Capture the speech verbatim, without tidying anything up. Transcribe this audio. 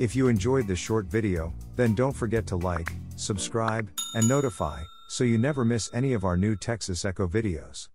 If you enjoyed this short video, then don't forget to like, subscribe, and notify, so you never miss any of our new Texas Echo videos.